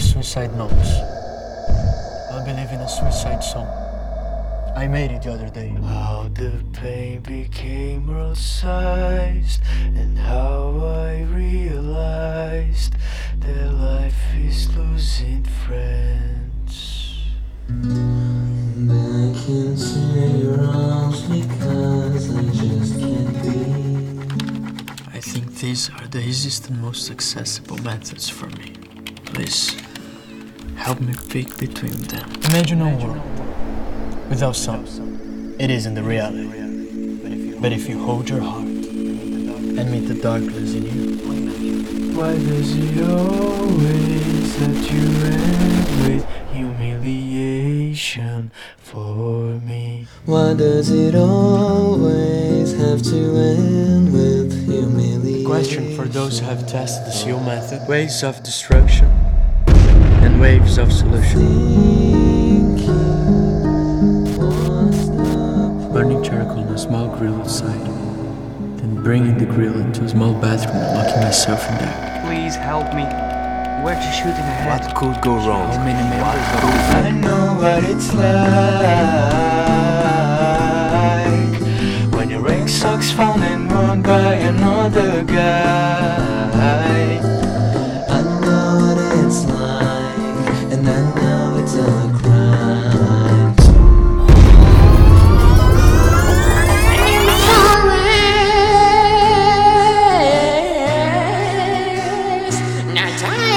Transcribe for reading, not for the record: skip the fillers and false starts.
Suicide notes. I believe in a suicide song. I made it the other day. How the pain became road-sized, and how I realized that life is losing friends. Back into your arms because I just can't be. I think these are the easiest and most accessible methods for me. Please. Help me pick between them. Imagine a world without sound. It isn't the reality. But if you hold your heart and meet the darkness in you, why does it always that you end with humiliation for me? Why does it always have to end with humiliation? Question for those who have tested the SEAL method: ways of destruction and waves of solution. Burning charcoal on a small grill outside, then bringing the grill into a small bathroom and locking myself in there. Please help me. Where to shoot in the head? What could go wrong? How many members of the I know what it's like when your ex-sucks found and run by another guy. I know what it's like. And now it's a crime. Not time.